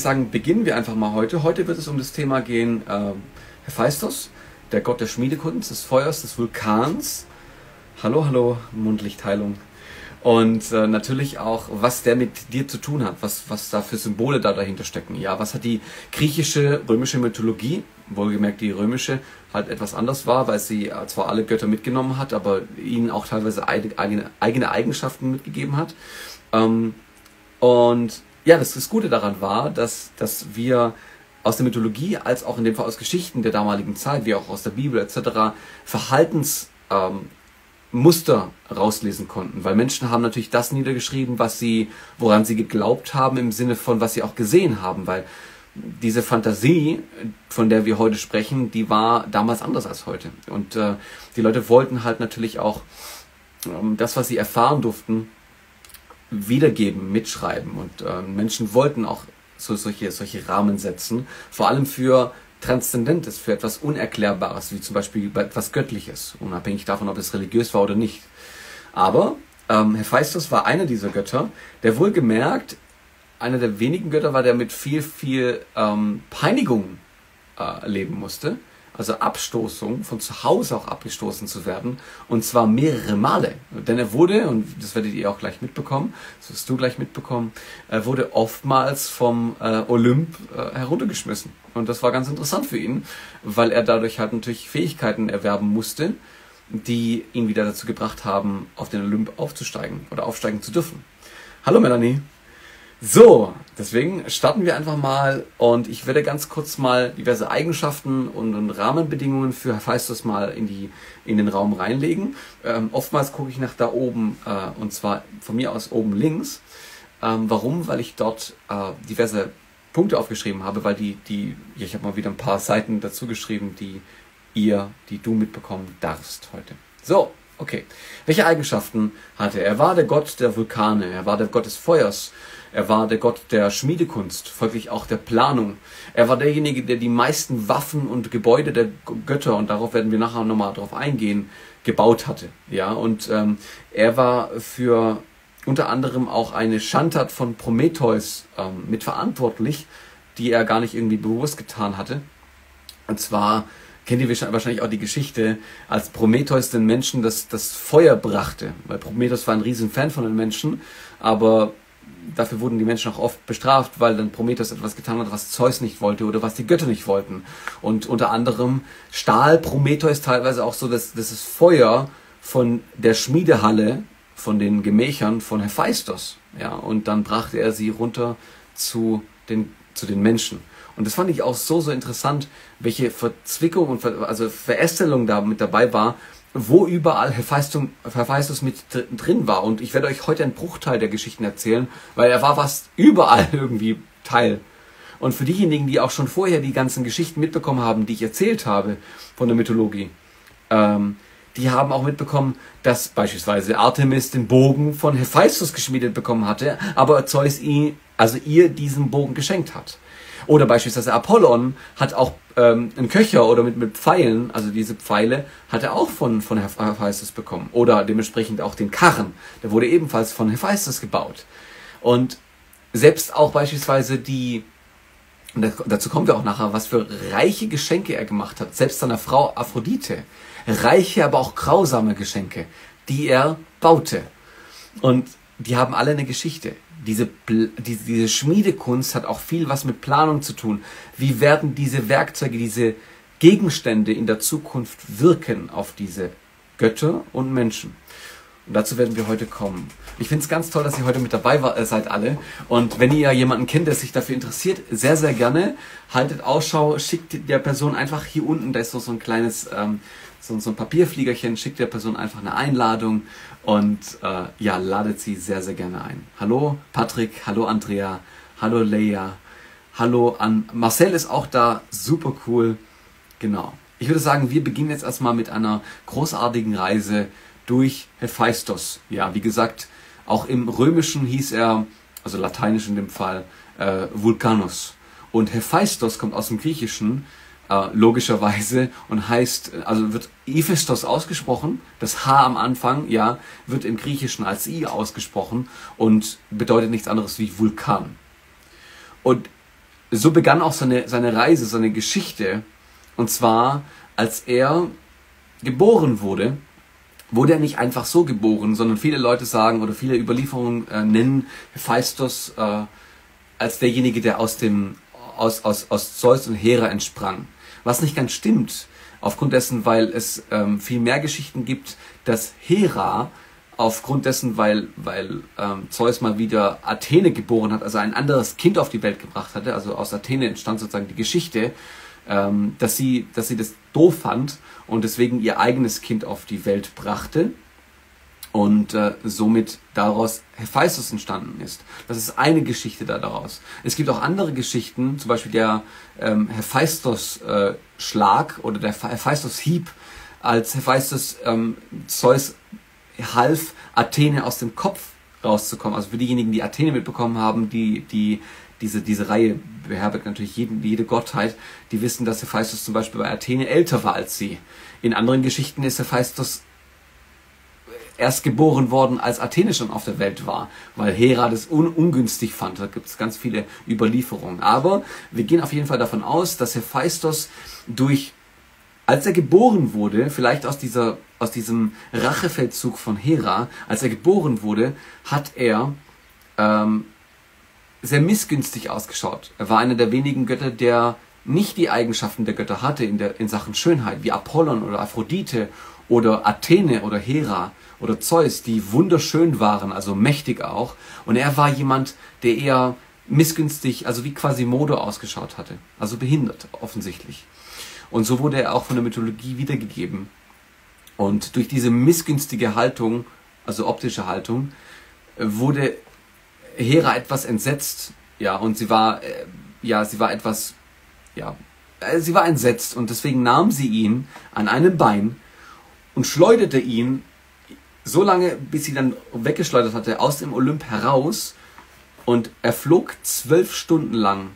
ich sagen, beginnen wir einfach mal heute. Heute wird es um das Thema gehen, Hephaistos, der Gott der Schmiedekunst, des Feuers, des Vulkans. Hallo, hallo, Mundlichtheilung. Und natürlich auch, was der mit dir zu tun hat, was da für Symbole dahinter stecken. Ja, was hat die griechische, römische Mythologie, wohlgemerkt die römische, halt etwas anders war, weil sie zwar alle Götter mitgenommen hat, aber ihnen auch teilweise eigene Eigenschaften mitgegeben hat. Und ja, das Gute daran war, dass wir aus der Mythologie, als auch in dem Fall aus Geschichten der damaligen Zeit, wie auch aus der Bibel etc., Verhaltensmuster rauslesen konnten, weil Menschen haben natürlich das niedergeschrieben, woran sie geglaubt haben, im Sinne von, was sie auch gesehen haben, weil diese Fantasie, von der wir heute sprechen, die war damals anders als heute. Und die Leute wollten halt natürlich auch das, was sie erfahren durften, wiedergeben, mitschreiben. Und Menschen wollten auch solche Rahmen setzen, vor allem für Transzendentes, für etwas Unerklärbares, wie zum Beispiel etwas Göttliches, unabhängig davon, ob es religiös war oder nicht. Aber Hephaistos war einer dieser Götter, der wohlgemerkt einer der wenigen Götter war, der mit viel, viel Peinigung leben musste, also Abstoßung, von zu Hause auch abgestoßen zu werden, und zwar mehrere Male. Denn er wurde, und das werdet ihr auch gleich mitbekommen, das wirst du gleich mitbekommen, er wurde oftmals vom Olymp heruntergeschmissen. Und das war ganz interessant für ihn, weil er dadurch halt natürlich Fähigkeiten erwerben musste, die ihn wieder dazu gebracht haben, auf den Olymp aufzusteigen oder aufsteigen zu dürfen. Hallo Melanie! So, deswegen starten wir einfach mal, und ich werde ganz kurz mal diverse Eigenschaften und Rahmenbedingungen für Hephaistos mal in den Raum reinlegen. Oftmals gucke ich nach da oben, und zwar von mir aus oben links. Warum? Weil ich dort diverse Punkte aufgeschrieben habe, weil ich habe mal wieder ein paar Seiten dazu geschrieben, die du mitbekommen darfst heute. So, okay. Welche Eigenschaften hatte er? Er war der Gott der Vulkane, er war der Gott des Feuers. Er war der Gott der Schmiedekunst, folglich auch der Planung. Er war derjenige, der die meisten Waffen und Gebäude der Götter, und darauf werden wir nachher nochmal drauf eingehen, gebaut hatte. Ja, und er war für unter anderem auch eine Schandtat von Prometheus mitverantwortlich, die er gar nicht irgendwie bewusst getan hatte. Und zwar kennt ihr wahrscheinlich auch die Geschichte, als Prometheus den Menschen das Feuer brachte, weil Prometheus war ein riesen Fan von den Menschen, aber dafür wurden die Menschen auch oft bestraft, weil dann Prometheus etwas getan hat, was Zeus nicht wollte oder was die Götter nicht wollten. Und unter anderem stahl Prometheus teilweise auch so das Feuer von der Schmiedehalle, von den Gemächern von Hephaistos. Ja, und dann brachte er sie runter zu den Menschen. Und das fand ich auch so interessant, welche Verzwickung und Verästelung da mit dabei war, wo überall Hephaistos mit drin war. Und ich werde euch heute einen Bruchteil der Geschichten erzählen, weil er war fast überall irgendwie Teil. Und für diejenigen, die auch schon vorher die ganzen Geschichten mitbekommen haben, die ich erzählt habe von der Mythologie, die haben auch mitbekommen, dass beispielsweise Artemis den Bogen von Hephaistos geschmiedet bekommen hatte, aber Zeus ihr diesen Bogen geschenkt hat. Oder beispielsweise Apollon hat auch einen Köcher oder mit Pfeilen, also diese Pfeile, hat er auch von Hephaistos bekommen. Oder dementsprechend auch den Karren, der wurde ebenfalls von Hephaistos gebaut. Und selbst auch beispielsweise dazu kommen wir auch nachher, was für reiche Geschenke er gemacht hat, selbst seiner Frau Aphrodite. Reiche, aber auch grausame Geschenke, die er baute. Und die haben alle eine Geschichte. Diese Schmiedekunst hat auch viel was mit Planung zu tun. Wie werden diese Werkzeuge, diese Gegenstände in der Zukunft wirken auf diese Götter und Menschen? Und dazu werden wir heute kommen. Ich finde es ganz toll, dass ihr heute mit dabei seid alle. Und wenn ihr jemanden kennt, der sich dafür interessiert, sehr, sehr gerne. Haltet Ausschau, schickt der Person einfach hier unten, da ist so ein kleines so ein Papierfliegerchen, schickt der Person einfach eine Einladung und ja, ladet sie sehr, sehr gerne ein. Hallo Patrick, hallo Andrea, hallo Leia, hallo an Marcel ist auch da, super cool. Genau. Ich würde sagen, wir beginnen jetzt erstmal mit einer großartigen Reise durch Hephaistos. Ja, wie gesagt, auch im Römischen hieß er, also Lateinisch in dem Fall, Vulcanus. Und Hephaistos kommt aus dem Griechischen, logischerweise, und heißt, also wird Hephaistos ausgesprochen, das H am Anfang, ja, wird im Griechischen als I ausgesprochen und bedeutet nichts anderes wie Vulkan. Und So begann auch seine Reise, seine Geschichte. Und zwar, als er geboren wurde, wurde er nicht einfach so geboren, sondern viele Leute sagen oder viele Überlieferungen nennen Hephaistos als derjenige, der aus Zeus und Hera entsprang. Was nicht ganz stimmt, aufgrund dessen, weil es viel mehr Geschichten gibt, dass Hera, aufgrund dessen, weil Zeus mal wieder Athene geboren hat, also ein anderes Kind auf die Welt gebracht hatte, also aus Athene entstand sozusagen die Geschichte, dass sie das doof fand und deswegen ihr eigenes Kind auf die Welt brachte und somit daraus Hephaistos entstanden ist. Das ist eine Geschichte daraus. Es gibt auch andere Geschichten, zum Beispiel der Hephaistos-Schlag oder der Hephaistos-Hieb, als Hephaistos Zeus half, Athene aus dem Kopf rauszukommen. Also für diejenigen, die Athene mitbekommen haben, diese Reihe beherbergt natürlich jede Gottheit, die wissen, dass Hephaistos zum Beispiel bei Athene älter war als sie. In anderen Geschichten ist Hephaistos erst geboren worden, als Athene schon auf der Welt war, weil Hera das ungünstig fand. Da gibt es ganz viele Überlieferungen. Aber wir gehen auf jeden Fall davon aus, dass Hephaistos als er geboren wurde, vielleicht aus diesem Rachefeldzug von Hera, als er geboren wurde, hat er sehr missgünstig ausgeschaut. Er war einer der wenigen Götter, der nicht die Eigenschaften der Götter hatte in Sachen Schönheit, wie Apollon oder Aphrodite oder Athene oder Hera oder Zeus, die wunderschön waren, also mächtig auch. Und er war jemand, der eher missgünstig, also wie Quasimodo ausgeschaut hatte, also behindert offensichtlich. Und so wurde er auch von der Mythologie wiedergegeben. Und durch diese missgünstige Haltung, also optische Haltung, wurde Hera etwas entsetzt. Ja, und sie war entsetzt. Und deswegen nahm sie ihn an einem Bein und schleuderte ihn so lange, bis sie dann weggeschleudert hatte, aus dem Olymp heraus. Und er flog 12 Stunden lang.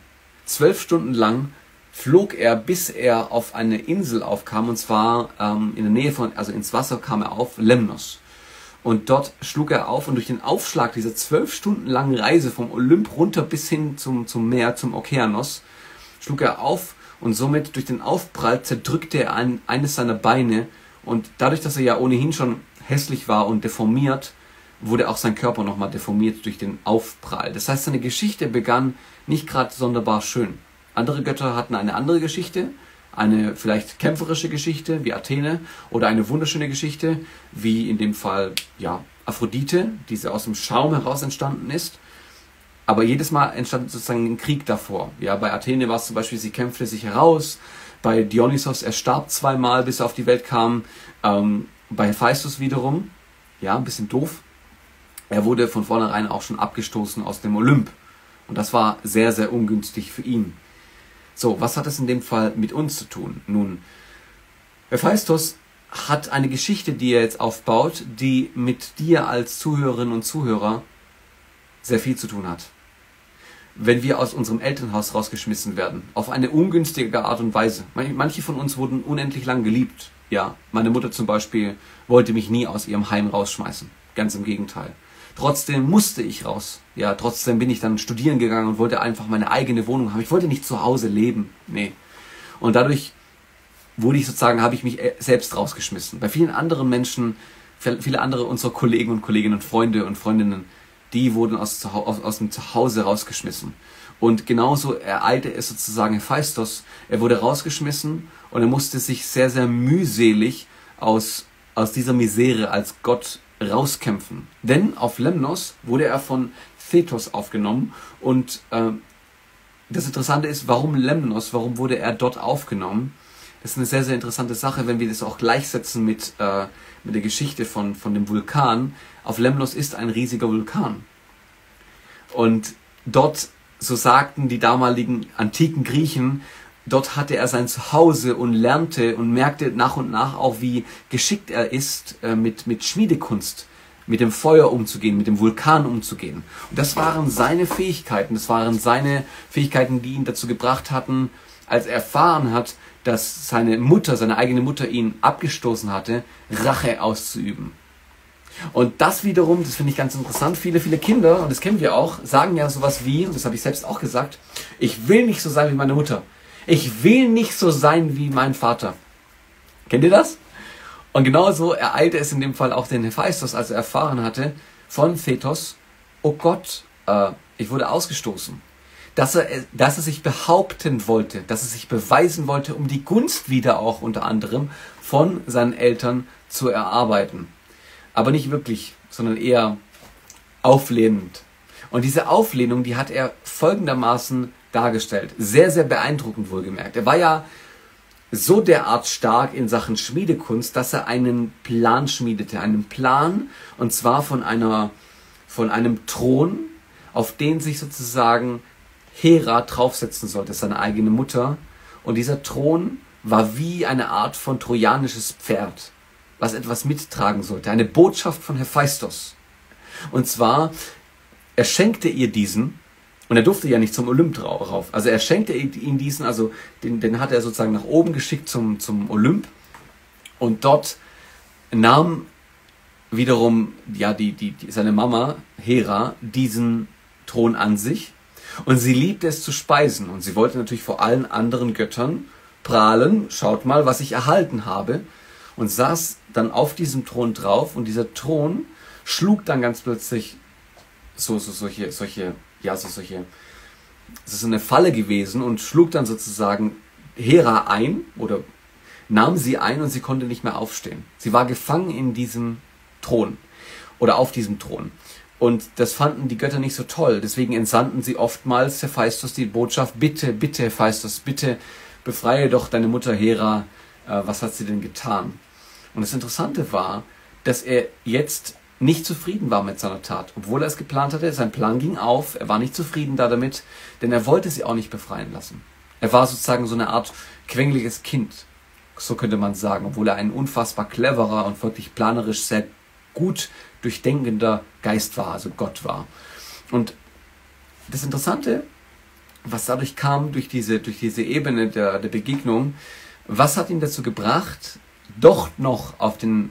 12 Stunden lang flog er, bis er auf eine Insel aufkam, und zwar in der Nähe von, also ins Wasser kam er auf, Lemnos. Und dort schlug er auf, und durch den Aufschlag dieser 12 Stunden langen Reise vom Olymp runter bis hin zum Meer, zum Okeanos, schlug er auf, und somit durch den Aufprall zerdrückte er eines seiner Beine, und dadurch, dass er ja ohnehin schon hässlich war und deformiert, wurde auch sein Körper nochmal deformiert durch den Aufprall. Das heißt, seine Geschichte begann nicht gerade sonderbar schön. Andere Götter hatten eine andere Geschichte, eine vielleicht kämpferische Geschichte wie Athene oder eine wunderschöne Geschichte wie in dem Fall ja, Aphrodite, die aus dem Schaum heraus entstanden ist. Aber jedes Mal entstand sozusagen ein Krieg davor. Ja, bei Athene war es zum Beispiel, sie kämpfte sich heraus. Bei Dionysos, er starb 2-mal, bis er auf die Welt kam. Bei Hephaistos wiederum, ja, ein bisschen doof. Er wurde von vornherein auch schon abgestoßen aus dem Olymp. Und das war sehr, sehr ungünstig für ihn. So, was hat es in dem Fall mit uns zu tun? Nun, Hephaistos hat eine Geschichte, die er jetzt aufbaut, die mit dir als Zuhörerinnen und Zuhörer sehr viel zu tun hat. Wenn wir aus unserem Elternhaus rausgeschmissen werden, auf eine ungünstige Art und Weise. Manche von uns wurden unendlich lang geliebt. Ja, meine Mutter zum Beispiel wollte mich nie aus ihrem Heim rausschmeißen. Ganz im Gegenteil. Trotzdem musste ich raus. Ja, trotzdem bin ich dann studieren gegangen und wollte einfach meine eigene Wohnung haben. Ich wollte nicht zu Hause leben. Nee. Und dadurch wurde ich sozusagen, habe ich mich selbst rausgeschmissen. Bei vielen anderen Menschen, viele andere unserer Kollegen und Kolleginnen, Freunde und Freundinnen, die wurden aus dem Zuhause rausgeschmissen. Und genauso ereilte es sozusagen Hephaistos. Er wurde rausgeschmissen und er musste sich sehr, sehr mühselig aus dieser Misere als Gott rauskämpfen. Denn auf Lemnos wurde er von Thetis aufgenommen und das Interessante ist, warum Lemnos, warum wurde er dort aufgenommen? Das ist eine sehr, sehr interessante Sache, wenn wir das auch gleichsetzen mit der Geschichte von dem Vulkan. Auf Lemnos ist ein riesiger Vulkan. Und dort, so sagten die damaligen antiken Griechen, dort hatte er sein Zuhause und lernte und merkte nach und nach auch, wie geschickt er ist, mit Schmiedekunst, mit dem Feuer umzugehen, mit dem Vulkan umzugehen. Und das waren seine Fähigkeiten. Das waren seine Fähigkeiten, die ihn dazu gebracht hatten, als er erfahren hat, dass seine eigene Mutter ihn abgestoßen hatte, Rache auszuüben. Und das wiederum, das finde ich ganz interessant, viele Kinder, und das kennen wir auch, sagen ja sowas wie, und das habe ich selbst auch gesagt, ich will nicht so sein wie meine Mutter. Ich will nicht so sein wie mein Vater. Kennt ihr das? Und genauso ereilte es in dem Fall auch den Hephaistos, als er erfahren hatte von Thetis, oh Gott, ich wurde ausgestoßen. Dass er sich behaupten wollte, dass er sich beweisen wollte, um die Gunst wieder auch unter anderem von seinen Eltern zu erarbeiten. Aber nicht wirklich, sondern eher auflehnend. Und diese Auflehnung, die hat er folgendermaßen dargestellt. Sehr, sehr beeindruckend wohlgemerkt. Er war ja so derart stark in Sachen Schmiedekunst, dass er einen Plan schmiedete. Einen Plan, und zwar von einem Thron, auf den sich sozusagen Hera draufsetzen sollte, seine eigene Mutter. Und dieser Thron war wie eine Art von trojanisches Pferd, was etwas mittragen sollte. Eine Botschaft von Hephaistos. Und zwar, er schenkte ihr diesen, und er durfte ja nicht zum Olymp rauf. Also er schenkte ihm diesen, also den hat er sozusagen nach oben geschickt zum Olymp. Und dort nahm wiederum ja seine Mama Hera diesen Thron an sich. Und sie liebte es zu speisen. Und sie wollte natürlich vor allen anderen Göttern prahlen. Schaut mal, was ich erhalten habe. Und saß dann auf diesem Thron drauf. Und dieser Thron schlug dann ganz plötzlich es ist eine Falle gewesen und schlug dann sozusagen Hera ein oder nahm sie ein, und sie konnte nicht mehr aufstehen. Sie war gefangen in diesem Thron oder auf diesem Thron. Und das fanden die Götter nicht so toll. Deswegen entsandten sie oftmals Hephaistos die Botschaft, bitte, bitte Hephaistos, bitte befreie doch deine Mutter Hera, was hat sie denn getan? Und das Interessante war, dass er jetzt nicht zufrieden war mit seiner Tat, obwohl er es geplant hatte. Sein Plan ging auf, er war nicht zufrieden damit, denn er wollte sie auch nicht befreien lassen. Er war sozusagen so eine Art quengeliges Kind, so könnte man sagen, obwohl er ein unfassbar cleverer und wirklich planerisch sehr gut durchdenkender Geist war, also Gott war. Und das Interessante, was dadurch kam, durch diese Ebene der Begegnung, was hat ihn dazu gebracht, doch noch auf den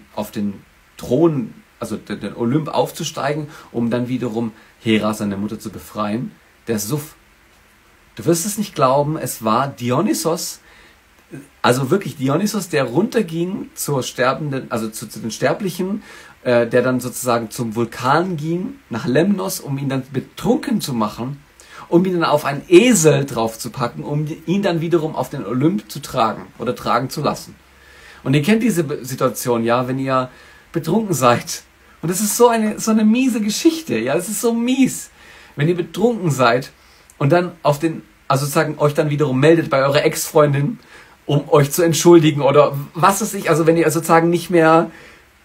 Thron, also den Olymp aufzusteigen, um dann wiederum Hera, seine Mutter, zu befreien? Der Suff. Du wirst es nicht glauben, es war Dionysos, also wirklich Dionysos, der runterging zur Sterbenden, also zu den Sterblichen, der dann sozusagen zum Vulkan ging, nach Lemnos, um ihn dann betrunken zu machen, um ihn dann auf einen Esel draufzupacken, um ihn dann wiederum auf den Olymp zu tragen oder tragen zu lassen. Und ihr kennt diese Situation, ja, wenn ihr betrunken seid. Und das ist so eine miese Geschichte. Ja, es ist so mies, wenn ihr betrunken seid und dann euch dann wiederum meldet bei eurer Ex-Freundin, um euch zu entschuldigen oder was weiß ich. Also wenn ihr sozusagen nicht mehr,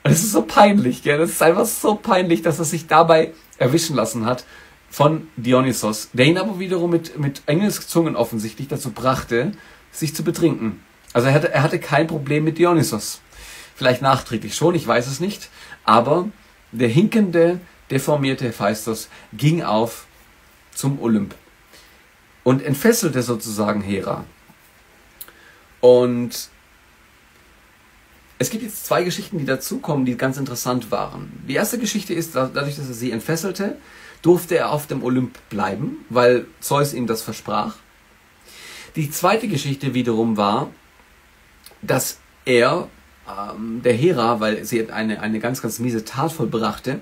das ist so peinlich, gell? Das ist einfach so peinlich, dass er sich dabei erwischen lassen hat von Dionysos, der ihn aber wiederum mit Engelszungen offensichtlich dazu brachte, sich zu betrinken. Also er hatte kein Problem mit Dionysos. Vielleicht nachträglich schon, ich weiß es nicht. Aber der hinkende, deformierte Hephaistos ging auf zum Olymp und entfesselte sozusagen Hera. Und es gibt jetzt zwei Geschichten, die dazukommen, die ganz interessant waren. Die erste Geschichte ist, dadurch, dass er sie entfesselte, durfte er auf dem Olymp bleiben, weil Zeus ihm das versprach. Die zweite Geschichte wiederum war, dass er der Hera, weil sie eine ganz, ganz miese Tat vollbrachte.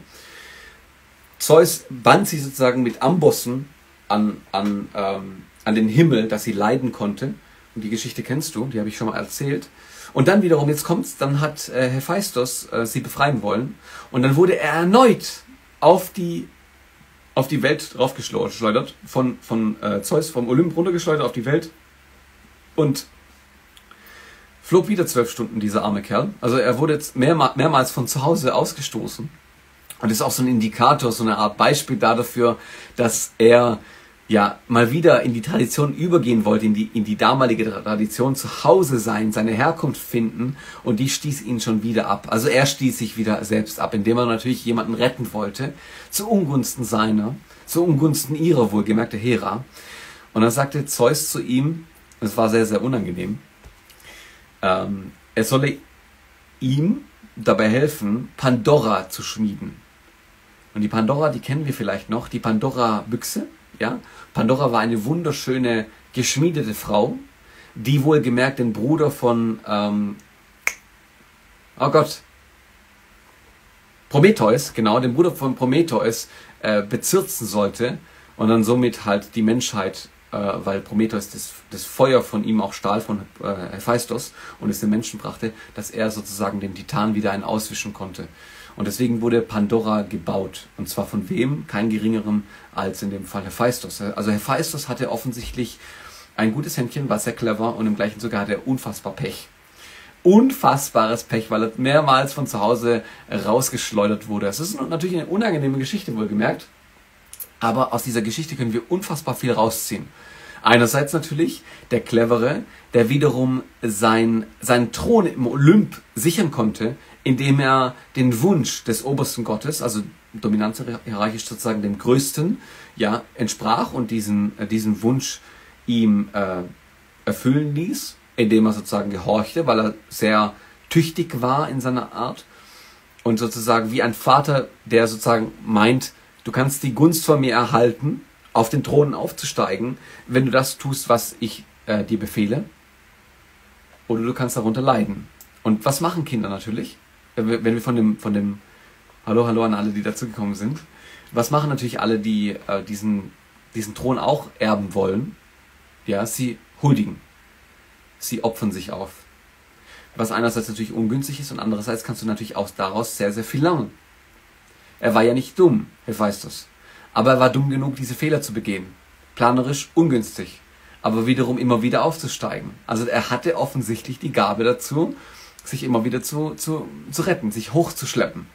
Zeus band sie sozusagen mit Ambossen an den Himmel, dass sie leiden konnte. Und die Geschichte kennst du, die habe ich schon mal erzählt. Und dann wiederum, jetzt kommt's, dann hat Hephaistos sie befreien wollen. Und dann wurde er erneut auf die Welt draufgeschleudert, von Zeus, vom Olymp runtergeschleudert auf die Welt. Und flog wieder 12 Stunden, dieser arme Kerl. Also er wurde jetzt mehrmals von zu Hause ausgestoßen. Und das ist auch so ein Indikator, so eine Art Beispiel dafür, dass er ja mal wieder in die Tradition übergehen wollte, in die damalige Tradition, zu Hause sein, seine Herkunft finden. Und die stieß ihn schon wieder ab. Also er stieß sich wieder selbst ab, indem er natürlich jemanden retten wollte, zu Ungunsten ihrer, wohlgemerkte Hera. Und dann sagte Zeus zu ihm, das war sehr, sehr unangenehm, er solle ihm dabei helfen, Pandora zu schmieden. Und die Pandora, die kennen wir vielleicht noch, die Pandora-Büchse. Ja? Pandora war eine wunderschöne, geschmiedete Frau, die wohlgemerkt den Bruder von, Prometheus, genau, den Bruder von Prometheus bezirzen sollte und dann somit halt die Menschheit, weil Prometheus das Feuer von ihm auch stahl von Hephaistos und es den Menschen brachte, dass er sozusagen den Titan wieder einen auswischen konnte. Und deswegen wurde Pandora gebaut. Und zwar von wem? Kein geringerem als in dem Fall Hephaistos. Also Hephaistos hatte offensichtlich ein gutes Händchen, war sehr clever und im gleichen Zuge hatte er unfassbar Pech. Unfassbares Pech, weil er mehrmals von zu Hause rausgeschleudert wurde. Es ist natürlich eine unangenehme Geschichte, wohlgemerkt. Aber aus dieser Geschichte können wir unfassbar viel rausziehen. Einerseits natürlich der Clevere, der wiederum seinen Thron im Olymp sichern konnte, indem er den Wunsch des obersten Gottes, also dominanzhierarchisch sozusagen dem Größten, ja, entsprach und diesen Wunsch ihm erfüllen ließ, indem er sozusagen gehorchte, weil er sehr tüchtig war in seiner Art und sozusagen wie ein Vater, der sozusagen meint, du kannst die Gunst von mir erhalten, auf den Thron aufzusteigen, wenn du das tust, was ich dir befehle, oder du kannst darunter leiden. Und was machen Kinder natürlich? Wenn wir von dem Hallo an alle, die dazugekommen sind. Was machen natürlich alle, die diesen Thron auch erben wollen? Ja, sie huldigen. Sie opfern sich auf. Was einerseits natürlich ungünstig ist und andererseits kannst du natürlich auch daraus sehr, sehr viel lernen. Er war ja nicht dumm, Hephaistos. Aber er war dumm genug, diese Fehler zu begehen. Planerisch ungünstig. Aber wiederum immer wieder aufzusteigen. Also er hatte offensichtlich die Gabe dazu, sich immer wieder zu retten, sich hochzuschleppen.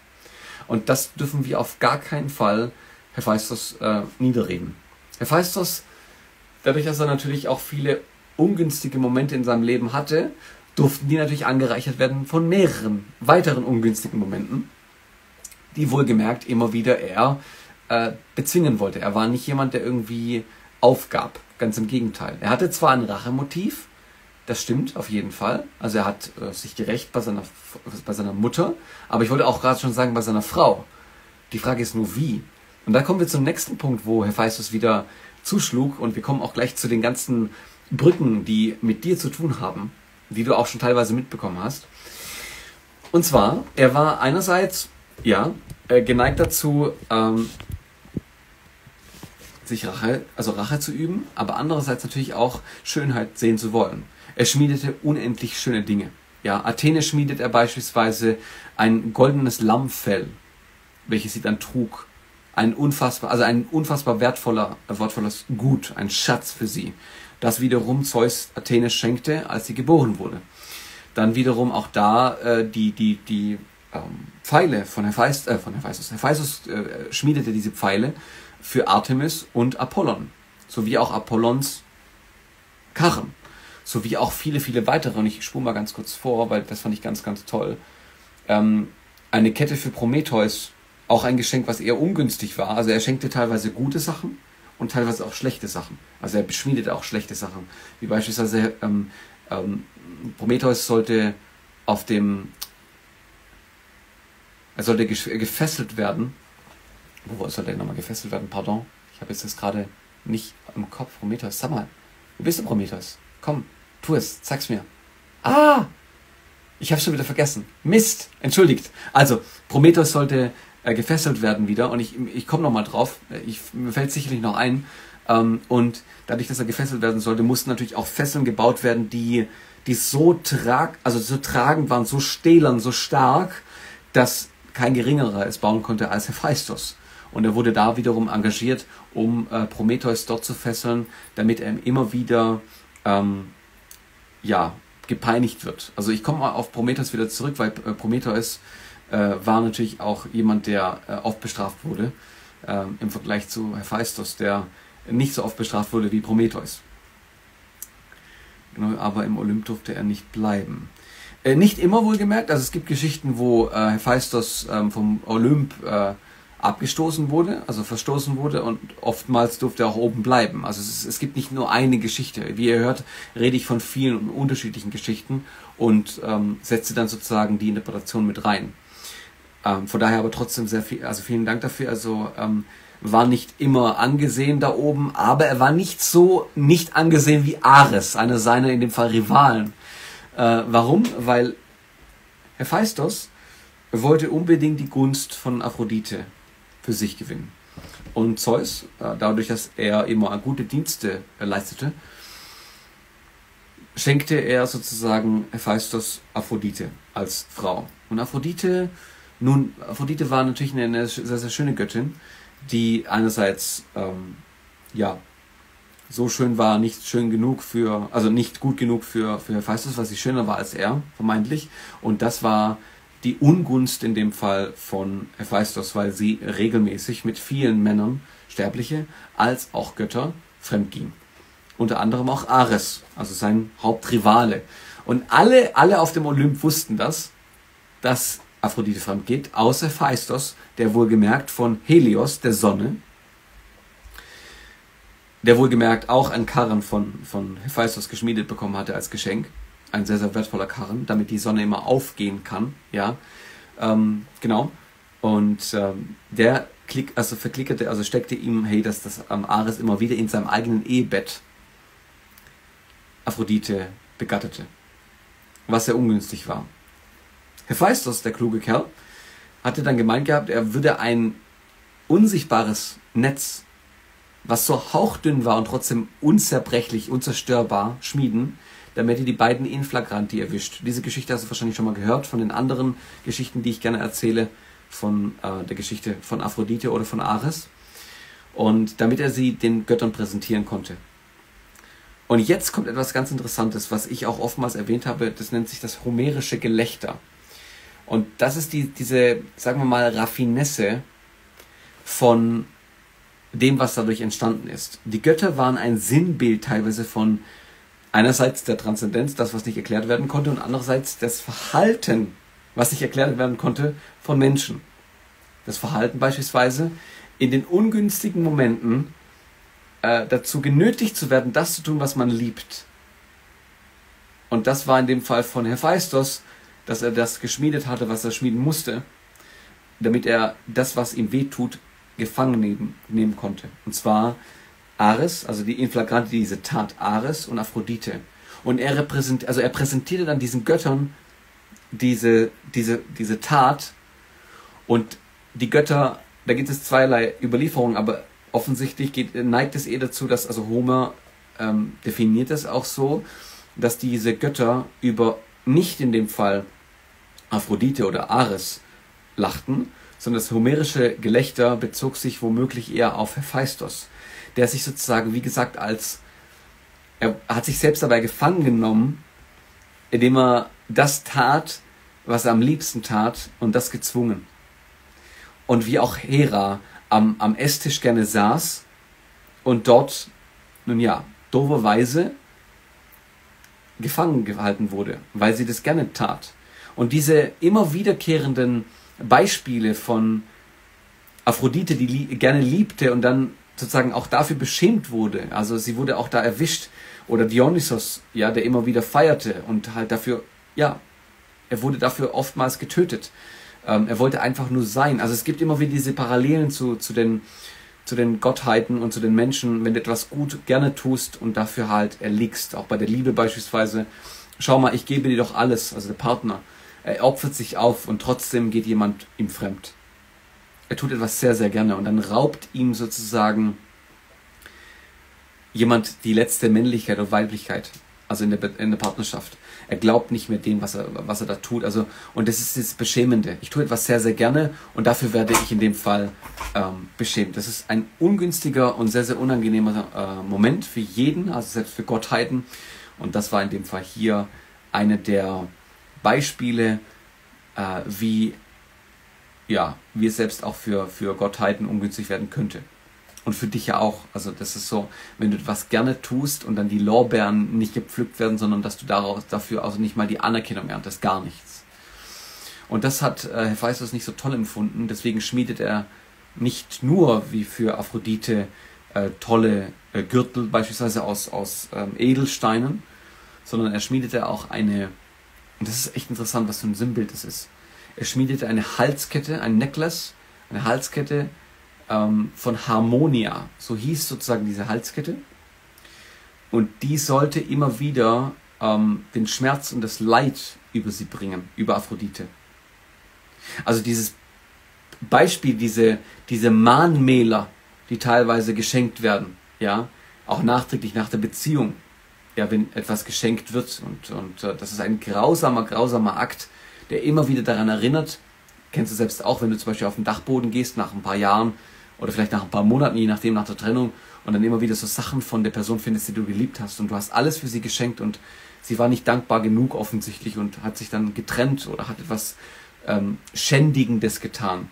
Und das dürfen wir auf gar keinen Fall Hephaistos niederreden. Hephaistos, dadurch, dass er natürlich auch viele ungünstige Momente in seinem Leben hatte, durften die natürlich angereichert werden von mehreren weiteren ungünstigen Momenten, die wohlgemerkt immer wieder er bezwingen wollte. Er war nicht jemand, der irgendwie aufgab, ganz im Gegenteil. Er hatte zwar ein Rachemotiv, das stimmt, auf jeden Fall. Also er hat sich gerecht bei seiner Mutter, aber ich wollte auch gerade schon sagen, bei seiner Frau. Die Frage ist nur, wie. Und da kommen wir zum nächsten Punkt, wo Hephaistos wieder zuschlug. Und wir kommen auch gleich zu den ganzen Brücken, die mit dir zu tun haben, die du auch schon teilweise mitbekommen hast. Und zwar, er war einerseits, ja, geneigt dazu, sich Rache zu üben, aber andererseits natürlich auch Schönheit sehen zu wollen. Er schmiedete unendlich schöne Dinge. Ja, Athene schmiedet er beispielsweise ein goldenes Lammfell, welches sie dann trug. Ein unfassbar wertvolles Gut, ein Schatz für sie. Das wiederum Zeus Athene schenkte, als sie geboren wurde. Dann wiederum auch da die Pfeile von Hephaistos. Hephaistos schmiedete diese Pfeile für Artemis und Apollon, sowie auch Apollons Karren, sowie auch viele, viele weitere. Und ich spule mal ganz kurz vor, weil das fand ich ganz, ganz toll. Eine Kette für Prometheus, auch ein Geschenk, was eher ungünstig war. Also er schenkte teilweise gute Sachen und teilweise auch schlechte Sachen. Also er beschmiedete auch schlechte Sachen. Wie beispielsweise Prometheus sollte er sollte gefesselt werden. Wo soll der nochmal gefesselt werden? Pardon. Ich habe jetzt das gerade nicht im Kopf. Prometheus, sag mal. Wo bist du, Prometheus? Komm, tu es. Sag's mir. Ah! Ich habe schon wieder vergessen. Mist! Entschuldigt. Also, Prometheus sollte gefesselt werden wieder. Und ich komme nochmal drauf. Mir fällt sicherlich noch ein. Und dadurch, dass er gefesselt werden sollte, mussten natürlich auch Fesseln gebaut werden, die so tragend waren, so stählern, so stark, dass kein Geringerer es bauen konnte als Hephaistos. Und er wurde da wiederum engagiert, um Prometheus dort zu fesseln, damit er immer wieder gepeinigt wird. Also ich komme mal auf Prometheus wieder zurück, weil Prometheus war natürlich auch jemand, der oft bestraft wurde, im Vergleich zu Hephaistos, der nicht so oft bestraft wurde wie Prometheus. Genau, aber im Olymp durfte er nicht bleiben. Nicht immer wohlgemerkt, also es gibt Geschichten, wo Hephaistos vom Olymp abgestoßen wurde, also verstoßen wurde, und oftmals durfte er auch oben bleiben. Also es gibt nicht nur eine Geschichte. Wie ihr hört, rede ich von vielen unterschiedlichen Geschichten und setze dann sozusagen die Interpretation mit rein. Von daher aber trotzdem sehr viel, also vielen Dank dafür. Also war nicht immer angesehen da oben, aber er war nicht so nicht angesehen wie Ares, einer seiner in dem Fall Rivalen. Warum? Weil Hephaistos wollte unbedingt die Gunst von Aphrodite für sich gewinnen. Und Zeus, dadurch, dass er immer gute Dienste leistete, schenkte er sozusagen Hephaistos Aphrodite als Frau. Und Aphrodite, nun, Aphrodite war natürlich eine sehr, sehr schöne Göttin, die einerseits, ja, so schön war, nicht schön genug für, also nicht gut genug für Hephaistos, weil sie schöner war als er, vermeintlich. Und das war die Ungunst in dem Fall von Hephaistos, weil sie regelmäßig mit vielen Männern, Sterbliche, als auch Götter, fremdging. Unter anderem auch Ares, also sein Hauptrivale. Und alle auf dem Olymp wussten das, dass Aphrodite fremdgeht, außer Hephaistos, der wohlgemerkt von Helios, der Sonne, der wohlgemerkt auch einen Karren von Hephaistos geschmiedet bekommen hatte als Geschenk. Ein sehr, sehr wertvoller Karren, damit die Sonne immer aufgehen kann, ja, genau, und der verklickerte, also steckte ihm, hey, dass das Ares immer wieder in seinem eigenen Ehebett Aphrodite begattete, was sehr ungünstig war. Hephaistos, der kluge Kerl, hatte dann gemeint gehabt, er würde ein unsichtbares Netz, was so hauchdünn war und trotzdem unzerbrechlich, unzerstörbar, schmieden, damit er die beiden in flagranti erwischt. Diese Geschichte hast du wahrscheinlich schon mal gehört von den anderen Geschichten, die ich gerne erzähle, von der Geschichte von Aphrodite oder von Ares. Und damit er sie den Göttern präsentieren konnte. Und jetzt kommt etwas ganz Interessantes, was ich auch oftmals erwähnt habe, das nennt sich das homerische Gelächter. Und das ist diese, sagen wir mal, Raffinesse von dem, was dadurch entstanden ist. Die Götter waren ein Sinnbild teilweise von einerseits der Transzendenz, das, was nicht erklärt werden konnte, und andererseits das Verhalten, was nicht erklärt werden konnte, von Menschen. Das Verhalten beispielsweise, in den ungünstigen Momenten dazu genötigt zu werden, das zu tun, was man liebt. Und das war in dem Fall von Hephaistos, dass er das geschmiedet hatte, was er schmieden musste, damit er das, was ihm wehtut, gefangen nehmen konnte. Und zwar Ares, also die in flagranti diese Tat, Ares und Aphrodite. Und er präsentierte dann diesen Göttern diese Tat. Und die Götter, da gibt es zweierlei Überlieferungen, aber offensichtlich neigt es eher dazu, dass, also Homer definiert es auch so, dass diese Götter über nicht in dem Fall Aphrodite oder Ares lachten, sondern das homerische Gelächter bezog sich womöglich eher auf Hephaistos, der sich sozusagen, wie gesagt, er hat sich selbst dabei gefangen genommen, indem er das tat, was er am liebsten tat, und das gezwungen. Und wie auch Hera am Esstisch gerne saß und dort, nun ja, dooferweise gefangen gehalten wurde, weil sie das gerne tat. Und diese immer wiederkehrenden Beispiele von Aphrodite, die gerne liebte und dann sozusagen auch dafür beschämt wurde, also sie wurde auch da erwischt, oder Dionysos, ja, der immer wieder feierte und halt dafür, ja, er wurde dafür oftmals getötet. Er wollte einfach nur sein. Also es gibt immer wieder diese Parallelen zu den Gottheiten und zu den Menschen, wenn du etwas gut gerne tust und dafür halt erliegst. Auch bei der Liebe beispielsweise, schau mal, ich gebe dir doch alles, also der Partner, er opfert sich auf und trotzdem geht jemand ihm fremd. Er tut etwas sehr, sehr gerne und dann raubt ihm sozusagen jemand die letzte Männlichkeit und Weiblichkeit, also in der Partnerschaft. Er glaubt nicht mehr dem, was er da tut. Also, und das ist das Beschämende. Ich tue etwas sehr, sehr gerne und dafür werde ich in dem Fall beschämt. Das ist ein ungünstiger und sehr, sehr unangenehmer Moment für jeden, also selbst für Gottheiten. Und das war in dem Fall hier eine der Beispiele, wie es selbst auch für Gottheiten ungünstig werden könnte. Und für dich ja auch. Also das ist so, wenn du etwas gerne tust und dann die Lorbeeren nicht gepflückt werden, sondern dass du dafür also nicht mal die Anerkennung erntest, gar nichts. Und das hat Hephaistos nicht so toll empfunden, deswegen schmiedet er nicht nur wie für Aphrodite tolle Gürtel beispielsweise aus Edelsteinen, sondern er schmiedete auch eine, und das ist echt interessant, was für ein Sinnbild das ist, er schmiedete eine Halskette, ein Necklace, eine Halskette von Harmonia, so hieß sozusagen diese Halskette, und die sollte immer wieder den Schmerz und das Leid über sie bringen, über Aphrodite. Also dieses Beispiel, diese Mahnmäler, die teilweise geschenkt werden, ja, auch nachträglich nach der Beziehung, ja, wenn etwas geschenkt wird, und das ist ein grausamer Akt, der immer wieder daran erinnert, kennst du selbst auch, wenn du zum Beispiel auf den Dachboden gehst, nach ein paar Jahren oder vielleicht nach ein paar Monaten, je nachdem, nach der Trennung, und dann immer wieder so Sachen von der Person findest, die du geliebt hast, und du hast alles für sie geschenkt und sie war nicht dankbar genug offensichtlich und hat sich dann getrennt oder hat etwas Schändigendes getan.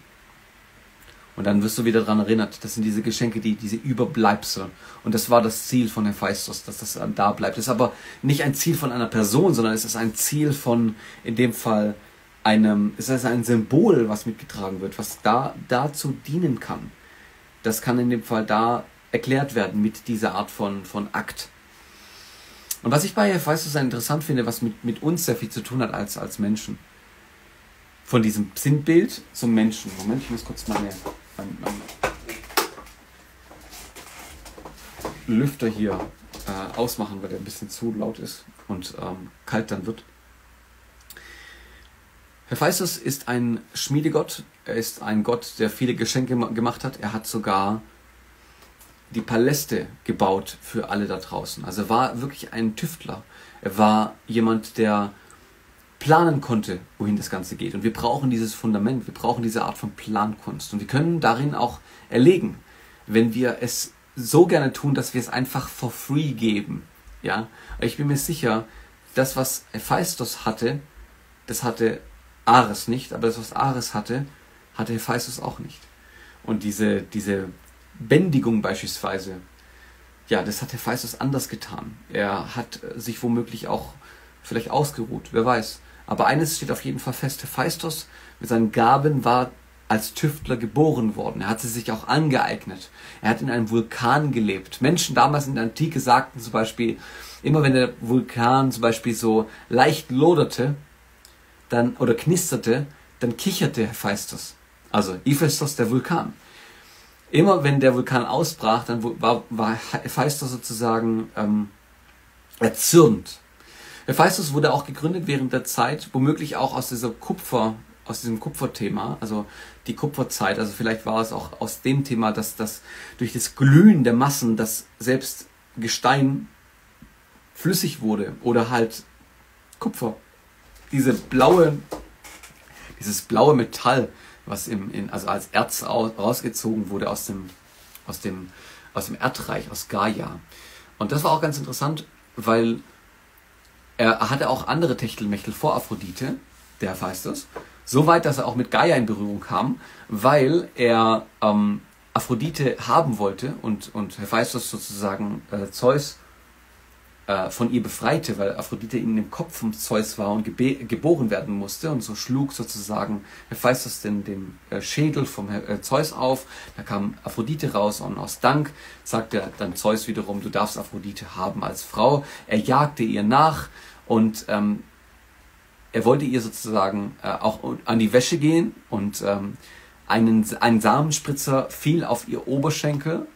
Und dann wirst du wieder daran erinnert, das sind diese Geschenke, diese Überbleibsel. Und das war das Ziel von Hephaistos, dass das da bleibt. Das ist aber nicht ein Ziel von einer Person, sondern es ist ein Ziel von, in dem Fall, es ist ein Symbol, was mitgetragen wird, was dazu dienen kann. Das kann in dem Fall da erklärt werden mit dieser Art von Akt. Und was ich bei Hephaistos interessant finde, was mit uns sehr viel zu tun hat als Menschen, von diesem Sinnbild zum Menschen. Moment, ich muss kurz meinen Lüfter hier ausmachen, weil der ein bisschen zu laut ist und kalt dann wird. Hephaistos ist ein Schmiedegott. Er ist ein Gott, der viele Geschenke gemacht hat. Er hat sogar die Paläste gebaut für alle da draußen. Also er war wirklich ein Tüftler. Er war jemand, der planen konnte, wohin das Ganze geht. Und wir brauchen dieses Fundament, wir brauchen diese Art von Plankunst. Und wir können darin auch erlegen, wenn wir es so gerne tun, dass wir es einfach for free geben. Ja? Ich bin mir sicher, das, was Hephaistos hatte, das hatte Ares nicht, aber das, was Ares hatte, hatte Hephaistos auch nicht. Und diese Bändigung beispielsweise, ja, das hat Hephaistos anders getan. Er hat sich womöglich auch vielleicht ausgeruht, wer weiß. Aber eines steht auf jeden Fall fest, Hephaistos mit seinen Gaben war als Tüftler geboren worden. Er hat sie sich auch angeeignet. Er hat in einem Vulkan gelebt. Menschen damals in der Antike sagten zum Beispiel, immer wenn der Vulkan zum Beispiel so leicht loderte dann, oder knisterte, dann kicherte Hephaistos. Also Hephaistos, der Vulkan. Immer wenn der Vulkan ausbrach, dann war Hephaistos sozusagen erzürnt. Hephaistos wurde auch gegründet während der Zeit, womöglich auch aus diesem Kupferthema, also die Kupferzeit, also vielleicht war es auch aus dem Thema, dass durch das Glühen der Massen, dass selbst Gestein flüssig wurde oder halt Kupfer. Dieses blaue Metall, was also als Erz rausgezogen wurde aus dem Erdreich, aus Gaia. Und das war auch ganz interessant, weil er hatte auch andere Techtelmechtel vor Aphrodite, der Hephaistos, so weit, dass er auch mit Gaia in Berührung kam, weil er Aphrodite haben wollte und Hephaistos sozusagen Zeus von ihr befreite, weil Aphrodite in dem Kopf von Zeus war und geboren werden musste, und so schlug sozusagen Hephaistos den Schädel vom Zeus auf, da kam Aphrodite raus, und aus Dank sagte dann Zeus wiederum, du darfst Aphrodite haben als Frau. Er jagte ihr nach. Und er wollte ihr sozusagen auch an die Wäsche gehen, und ein Samenspritzer fiel auf ihr Oberschenkel.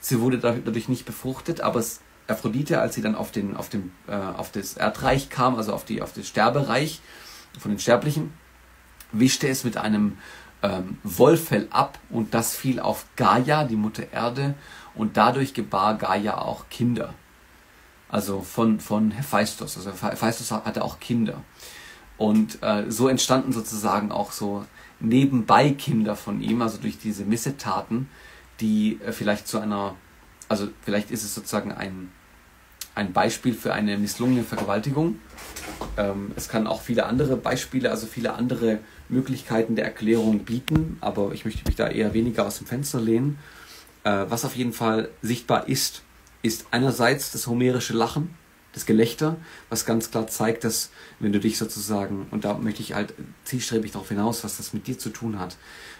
Sie wurde dadurch nicht befruchtet, aber Aphrodite, als sie dann auf das Erdreich kam, also auf das Sterbereich von den Sterblichen, wischte es mit einem Wollfell ab, und das fiel auf Gaia, die Mutter Erde, und dadurch gebar Gaia auch Kinder. Also von Hephaistos. Also Hephaistos hatte auch Kinder. Und so entstanden sozusagen auch so nebenbei Kinder von ihm, also durch diese Missetaten, die vielleicht zu einer, also vielleicht ist es sozusagen ein Beispiel für eine misslungene Vergewaltigung. Es kann auch viele andere Beispiele, also viele andere Möglichkeiten der Erklärung bieten, aber ich möchte mich da eher weniger aus dem Fenster lehnen. Was auf jeden Fall sichtbar ist einerseits das homerische Lachen, das Gelächter, was ganz klar zeigt, dass wenn du dich sozusagen, und da möchte ich halt zielstrebig darauf hinaus, was das mit dir zu tun hat,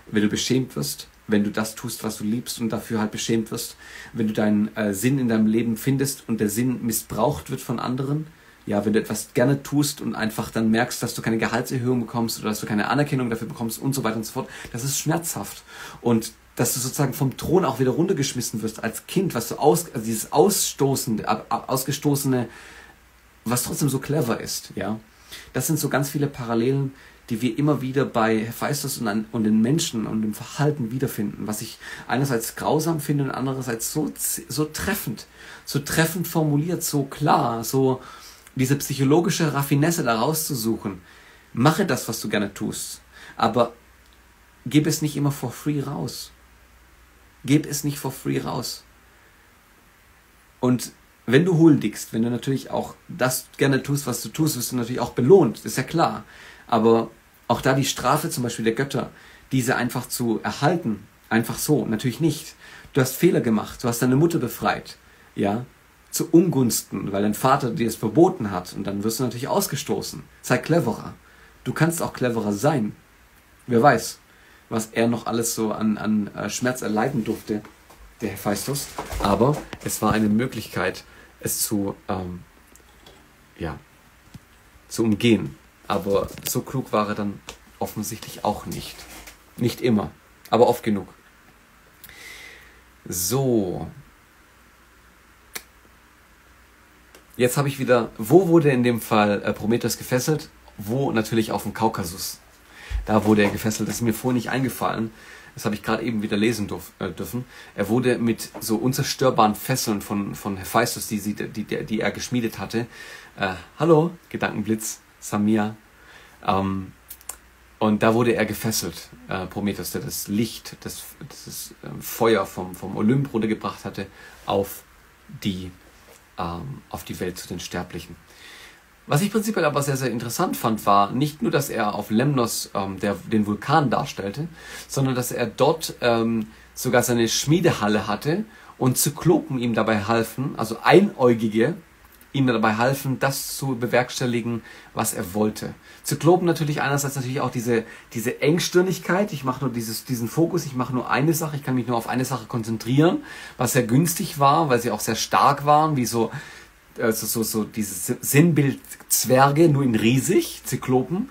wenn du beschämt wirst, wenn du das tust, was du liebst und dafür halt beschämt wirst, wenn du deinen Sinn in deinem Leben findest und der Sinn missbraucht wird von anderen, ja, wenn du etwas gerne tust und einfach dann merkst, dass du keine Gehaltserhöhung bekommst oder dass du keine Anerkennung dafür bekommst und so weiter und so fort, das ist schmerzhaft. Und dass du sozusagen vom Thron auch wieder runtergeschmissen wirst als Kind, was du also dieses Ausgestoßene, was trotzdem so clever ist, ja. Das sind so ganz viele Parallelen, die wir immer wieder bei Hephaistos und den Menschen und dem Verhalten wiederfinden, was ich einerseits grausam finde und andererseits so treffend formuliert, so klar, so diese psychologische Raffinesse da rauszusuchen. Mache das, was du gerne tust, aber gib es nicht immer for free raus. Gib es nicht for free raus. Und wenn du huldigst, wenn du natürlich auch das gerne tust, was du tust, wirst du natürlich auch belohnt, ist ja klar. Aber auch da die Strafe zum Beispiel der Götter, diese einfach zu erhalten, einfach so, natürlich nicht. Du hast Fehler gemacht, du hast deine Mutter befreit, ja, zu Ungunsten, weil dein Vater dir es verboten hat und dann wirst du natürlich ausgestoßen. Sei cleverer. Du kannst auch cleverer sein. Wer weiß, was er noch alles so an Schmerz erleiden durfte, der Hephaistos. Aber es war eine Möglichkeit, es zu umgehen. Aber so klug war er dann offensichtlich auch nicht. Nicht immer, aber oft genug. So. Jetzt habe ich wieder, wo wurde in dem Fall Prometheus gefesselt? Wo? Natürlich auf dem Kaukasus. Da wurde er gefesselt. Das ist mir vorhin nicht eingefallen. Das habe ich gerade eben wieder lesen dürfen. Er wurde mit so unzerstörbaren Fesseln von Hephaistos, die er geschmiedet hatte. Hallo, Gedankenblitz. Samia. Und da wurde er gefesselt, Prometheus, der das Licht, das Feuer vom Olymp runtergebracht hatte, auf die Welt zu den Sterblichen. Was ich prinzipiell aber sehr, sehr interessant fand, war nicht nur, dass er auf Lemnos den Vulkan darstellte, sondern dass er dort sogar seine Schmiedehalle hatte und Zyklopen ihm dabei halfen, also Einäugige, ihm dabei halfen, das zu bewerkstelligen, was er wollte. Zyklopen natürlich einerseits natürlich auch diese Engstirnigkeit, ich mache nur diesen Fokus, ich mache nur eine Sache, ich kann mich nur auf eine Sache konzentrieren, was sehr günstig war, weil sie auch sehr stark waren, wie so dieses Sinnbild Zwerge, nur in riesig, Zyklopen,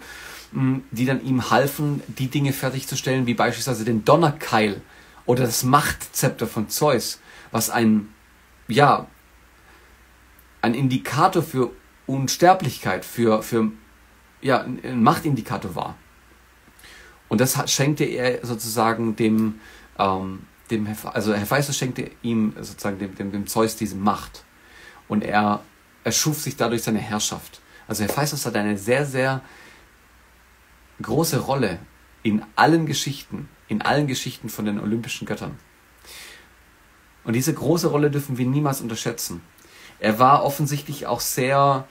die dann ihm halfen, die Dinge fertigzustellen, wie beispielsweise den Donnerkeil oder das Machtzepter von Zeus, was ein Indikator für Unsterblichkeit, ein Machtindikator war. Und das schenkte er sozusagen Hephaistos schenkte ihm sozusagen dem Zeus diese Macht. Und er erschuf sich dadurch seine Herrschaft. Also Hephaistos hat eine sehr, sehr große Rolle in allen Geschichten von den olympischen Göttern. Und diese große Rolle dürfen wir niemals unterschätzen. Er war offensichtlich auch sehr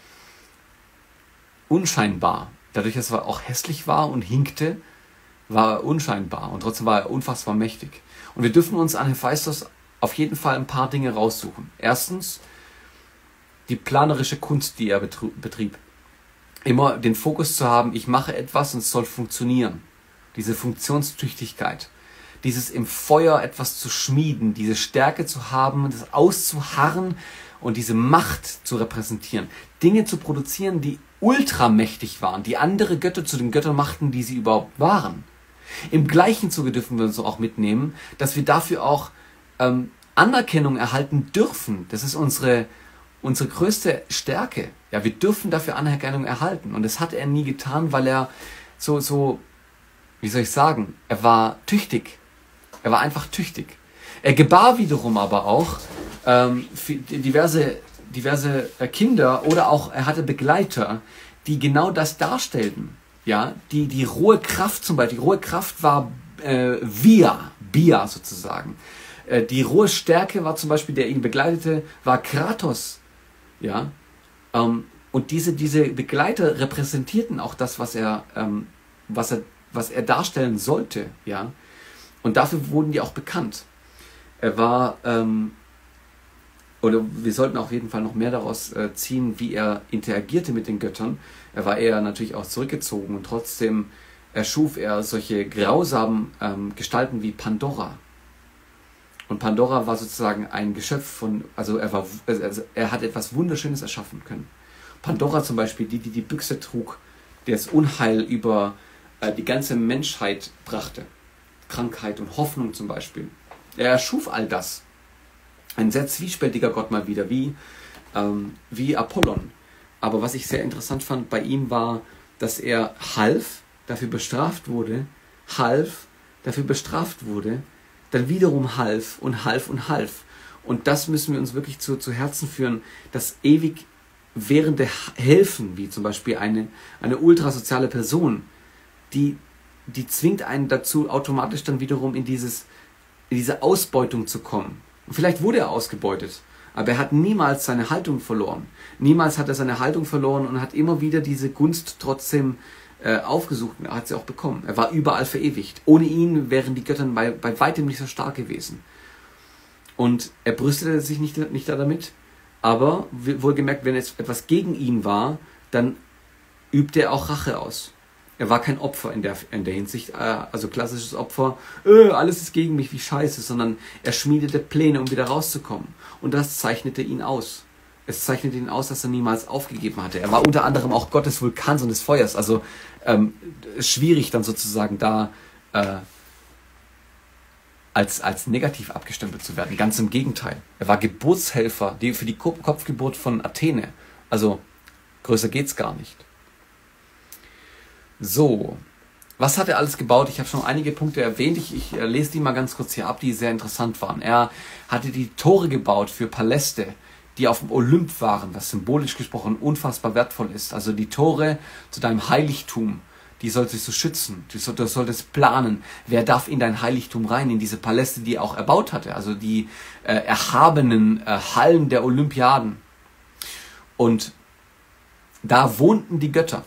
unscheinbar. Dadurch, dass er auch hässlich war und hinkte, war er unscheinbar. Und trotzdem war er unfassbar mächtig. Und wir dürfen uns an Hephaistos auf jeden Fall ein paar Dinge raussuchen. Erstens, die planerische Kunst, die er betrieb. Immer den Fokus zu haben, ich mache etwas und es soll funktionieren. Diese Funktionstüchtigkeit. Dieses im Feuer etwas zu schmieden, diese Stärke zu haben, das auszuharren, und diese Macht zu repräsentieren, Dinge zu produzieren, die ultramächtig waren, die andere Götter zu den Göttern machten, die sie überhaupt waren. Im gleichen Zuge dürfen wir uns auch mitnehmen, dass wir dafür auch Anerkennung erhalten dürfen. Das ist unsere größte Stärke. Ja, wir dürfen dafür Anerkennung erhalten. Und das hat er nie getan, weil er er war tüchtig. Er war einfach tüchtig. Er gebar wiederum aber auch diverse Kinder oder auch er hatte Begleiter, die genau das darstellten. Ja, die rohe Kraft zum Beispiel, die rohe Kraft war Bia sozusagen. Die rohe Stärke war zum Beispiel, der ihn begleitete, war Kratos. Ja, und diese Begleiter repräsentierten auch das, was er darstellen sollte. Ja, und dafür wurden die auch bekannt. Er war oder wir sollten auf jeden Fall noch mehr daraus ziehen, wie er interagierte mit den Göttern. Er war eher natürlich auch zurückgezogen und trotzdem erschuf er solche grausamen Gestalten wie Pandora. Und Pandora war sozusagen ein Geschöpf von, er hat etwas Wunderschönes erschaffen können. Pandora zum Beispiel, die die Büchse trug, der das Unheil über die ganze Menschheit brachte. Krankheit und Hoffnung zum Beispiel. Er erschuf all das. Ein sehr zwiespältiger Gott mal wieder, wie Apollon. Aber was ich sehr interessant fand bei ihm war, dass er half, dafür bestraft wurde, half, dafür bestraft wurde, dann wiederum half und half und half. Und das müssen wir uns wirklich zu Herzen führen, das ewig währende Helfen, wie zum Beispiel eine ultrasoziale Person, die zwingt einen dazu, automatisch dann wiederum in diese Ausbeutung zu kommen. Und vielleicht wurde er ausgebeutet, aber er hat niemals seine Haltung verloren. Niemals hat er seine Haltung verloren und hat immer wieder diese Gunst trotzdem aufgesucht und hat sie auch bekommen. Er war überall verewigt. Ohne ihn wären die Götter bei weitem nicht so stark gewesen. Und er brüstete sich nicht damit, aber wohlgemerkt, wenn jetzt etwas gegen ihn war, dann übte er auch Rache aus. Er war kein Opfer in der Hinsicht, also klassisches Opfer, alles ist gegen mich, wie scheiße, sondern er schmiedete Pläne, um wieder rauszukommen. Und das zeichnete ihn aus. Es zeichnete ihn aus, dass er niemals aufgegeben hatte. Er war unter anderem auch Gott des Vulkans und des Feuers, also schwierig dann sozusagen da als negativ abgestempelt zu werden. Ganz im Gegenteil. Er war Geburtshelfer für die Kopfgeburt von Athene. Also größer geht's gar nicht. So, was hat er alles gebaut? Ich habe schon einige Punkte erwähnt. Ich lese die mal ganz kurz hier ab, die sehr interessant waren. Er hatte die Tore gebaut für Paläste, die auf dem Olymp waren, was symbolisch gesprochen unfassbar wertvoll ist. Also die Tore zu deinem Heiligtum, die solltest du schützen, du solltest planen. Wer darf in dein Heiligtum rein, in diese Paläste, die er auch erbaut hatte? Also die erhabenen Hallen der Olympiaden. Und da wohnten die Götter.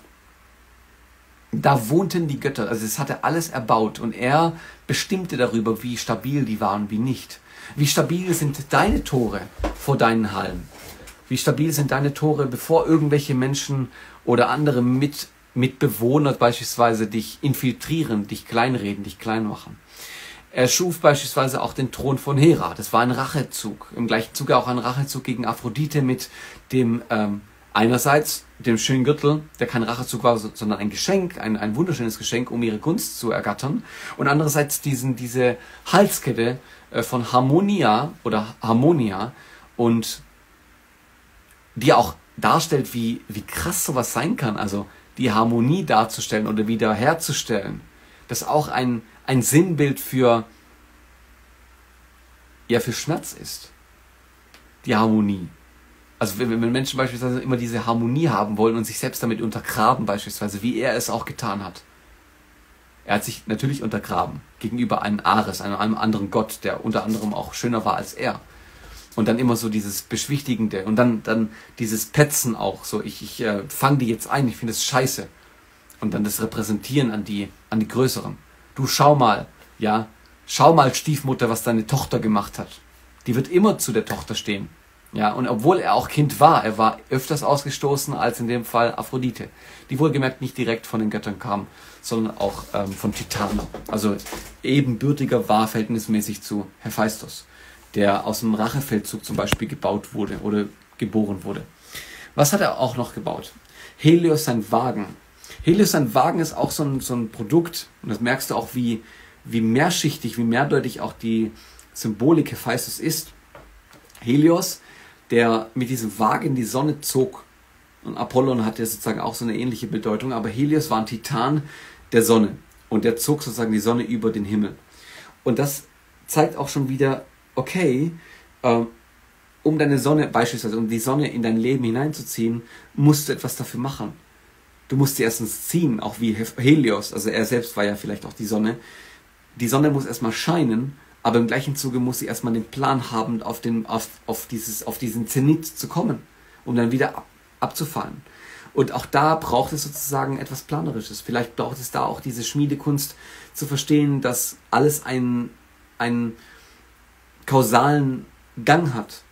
Da wohnten die Götter, also es hatte alles erbaut und er bestimmte darüber, wie stabil die waren, wie nicht. Wie stabil sind deine Tore vor deinen Hallen? Wie stabil sind deine Tore, bevor irgendwelche Menschen oder andere Mitbewohner beispielsweise dich infiltrieren, dich kleinreden, dich klein machen? Er schuf beispielsweise auch den Thron von Hera, das war ein Rachezug, im gleichen Zuge auch ein Rachezug gegen Aphrodite mit dem einerseits dem schönen Gürtel, der kein Rachezug war, sondern ein Geschenk, ein wunderschönes Geschenk, um ihre Gunst zu ergattern. Und andererseits diese Halskette von Harmonia, und die auch darstellt, wie krass sowas sein kann. Also die Harmonie darzustellen oder wiederherzustellen. Das ist auch ein Sinnbild für Schmerz ist. Die Harmonie. Also wenn Menschen beispielsweise immer diese Harmonie haben wollen und sich selbst damit untergraben beispielsweise, wie er es auch getan hat. Er hat sich natürlich untergraben gegenüber einem Ares, einem anderen Gott, der unter anderem auch schöner war als er. Und dann immer so dieses Beschwichtigende und dann dieses Petzen auch so, ich fange die jetzt ein, ich finde es scheiße. Und dann das Repräsentieren an die Größeren. Du schau mal Stiefmutter, was deine Tochter gemacht hat. Die wird immer zu der Tochter stehen. Ja, und obwohl er auch Kind war, er war öfters ausgestoßen als in dem Fall Aphrodite, die wohlgemerkt nicht direkt von den Göttern kam, sondern auch von Titanen. Also ebenbürtiger war verhältnismäßig zu Hephaistos, der aus dem Rachefeldzug zum Beispiel gebaut wurde oder geboren wurde. Was hat er auch noch gebaut? Helios, sein Wagen. Helios, sein Wagen ist auch so ein Produkt, und das merkst du auch, wie mehrschichtig, wie mehrdeutig auch die Symbolik Hephaistos ist. Helios, der mit diesem Wagen in die Sonne zog. Und Apollon hatte sozusagen auch so eine ähnliche Bedeutung, aber Helios war ein Titan der Sonne und der zog sozusagen die Sonne über den Himmel. Und das zeigt auch schon wieder, okay, um deine Sonne beispielsweise, um die Sonne in dein Leben hineinzuziehen, musst du etwas dafür machen. Du musst sie erstens ziehen, auch wie Helios, also er selbst war ja vielleicht auch die Sonne. Die Sonne muss erstmal scheinen, aber im gleichen Zuge muss sie erstmal den Plan haben, auf diesen Zenit zu kommen, um dann wieder abzufallen. Und auch da braucht es sozusagen etwas Planerisches. Vielleicht braucht es da auch diese Schmiedekunst zu verstehen, dass alles einen kausalen Gang hat.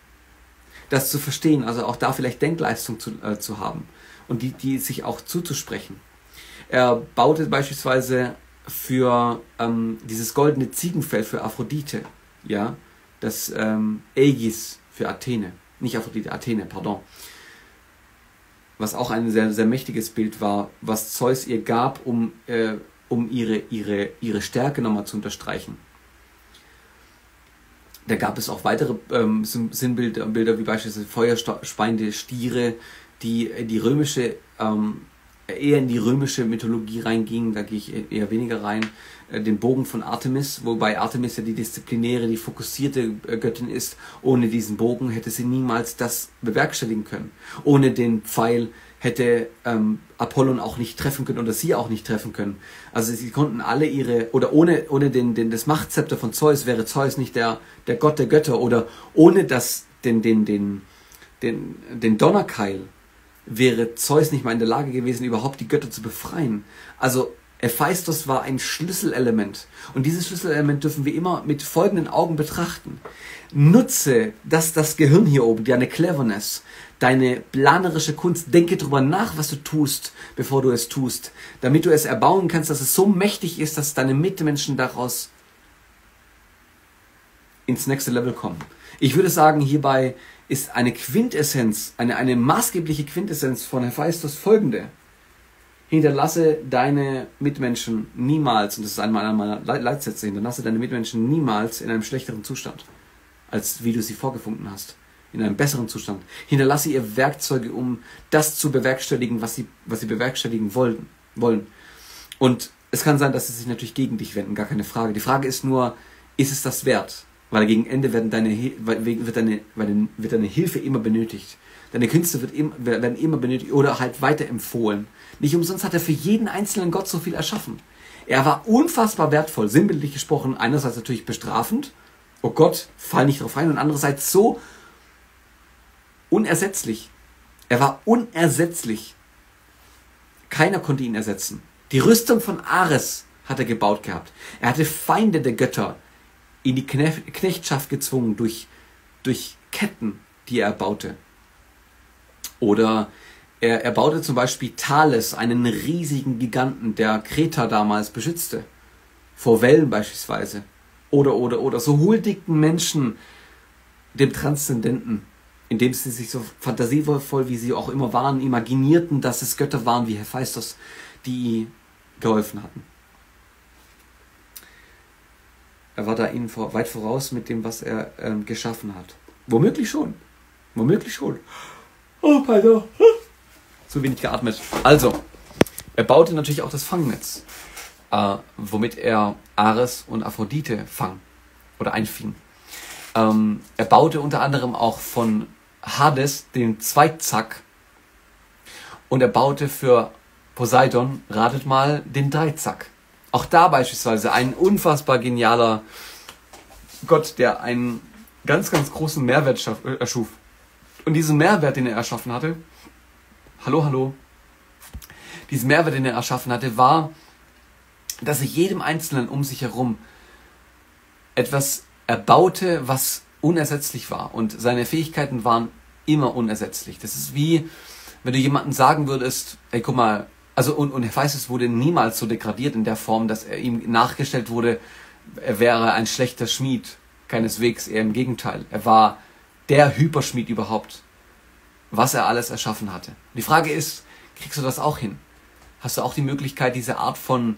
Das zu verstehen, also auch da vielleicht Denkleistung zu haben und die sich auch zuzusprechen. Er baute beispielsweise für dieses goldene Ziegenfell für Aphrodite, ja, das Aegis für Athene, nicht Aphrodite, Athene, pardon, was auch ein sehr, sehr mächtiges Bild war, was Zeus ihr gab, um ihre Stärke nochmal zu unterstreichen. Da gab es auch weitere Sinnbilder, wie beispielsweise Feuerschweine, Stiere, die eher in die römische Mythologie reingingen, da gehe ich eher weniger rein, den Bogen von Artemis, wobei Artemis ja die disziplinäre, die fokussierte Göttin ist. Ohne diesen Bogen hätte sie niemals das bewerkstelligen können. Ohne den Pfeil hätte Apollon auch nicht treffen können oder sie auch nicht treffen können. Also sie konnten alle ihre, oder ohne das Machtzepter von Zeus wäre Zeus nicht der Gott der Götter, oder ohne den Donnerkeil wäre Zeus nicht mal in der Lage gewesen, überhaupt die Götter zu befreien. Also Hephaistos war ein Schlüsselelement. Und dieses Schlüsselelement dürfen wir immer mit folgenden Augen betrachten. Nutze das Gehirn hier oben, deine Cleverness, deine planerische Kunst. Denke darüber nach, was du tust, bevor du es tust, damit du es erbauen kannst, dass es so mächtig ist, dass deine Mitmenschen daraus ins nächste Level kommen. Ich würde sagen, hierbei ist eine Quintessenz, eine maßgebliche Quintessenz von Hephaistos folgende: Hinterlasse deine Mitmenschen niemals, und das ist einer meiner Leitsätze, hinterlasse deine Mitmenschen niemals in einem schlechteren Zustand, als wie du sie vorgefunden hast, in einem besseren Zustand. Hinterlasse ihr Werkzeuge, um das zu bewerkstelligen, was sie bewerkstelligen wollen. Und es kann sein, dass sie sich natürlich gegen dich wenden, gar keine Frage. Die Frage ist nur, ist es das wert? Weil gegen Ende wird deine Hilfe immer benötigt. Deine Künste werden immer benötigt oder halt weiterempfohlen. Nicht umsonst hat er für jeden einzelnen Gott so viel erschaffen. Er war unfassbar wertvoll, sinnbildlich gesprochen. Einerseits natürlich bestrafend. Oh Gott, fall nicht drauf rein. Und andererseits so unersetzlich. Er war unersetzlich. Keiner konnte ihn ersetzen. Die Rüstung von Ares hat er gebaut gehabt. Er hatte Feinde der Götter in die Knechtschaft gezwungen durch Ketten, die er baute. Oder er baute zum Beispiel Thales, einen riesigen Giganten, der Kreta damals beschützte. Vor Wellen beispielsweise. Oder. So huldigten Menschen dem Transzendenten, indem sie sich so fantasievoll, wie sie auch immer waren, imaginierten, dass es Götter waren wie Hephaistos, die geholfen hatten. Er war da ihnen weit voraus mit dem, was er geschaffen hat. Womöglich schon. Womöglich schon. Oh, pardon. Zu wenig geatmet. Also, er baute natürlich auch das Fangnetz, womit er Ares und Aphrodite einfing. Er baute unter anderem auch von Hades den Zweitzack, und er baute für Poseidon, ratet mal, den Dreizack. Auch da beispielsweise ein unfassbar genialer Gott, der einen ganz, ganz großen Mehrwert erschuf. Und diesen Mehrwert, den er erschaffen hatte, war, dass er jedem Einzelnen um sich herum etwas erbaute, was unersetzlich war. Und seine Fähigkeiten waren immer unersetzlich. Das ist wie, wenn du jemandem sagen würdest, ey, guck mal, und Hephaistos wurde niemals so degradiert in der Form, dass er ihm nachgestellt wurde, er wäre ein schlechter Schmied. Keineswegs, eher im Gegenteil. Er war der Hyperschmied überhaupt, was er alles erschaffen hatte. Und die Frage ist, kriegst du das auch hin? Hast du auch die Möglichkeit, diese Art von